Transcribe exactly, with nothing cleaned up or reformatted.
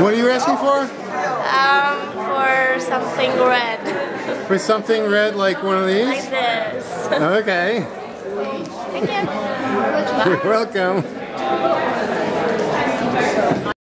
What are you asking for? Um, for something red. For something red, like one of these? Like this. Okay. Thank you. You're welcome.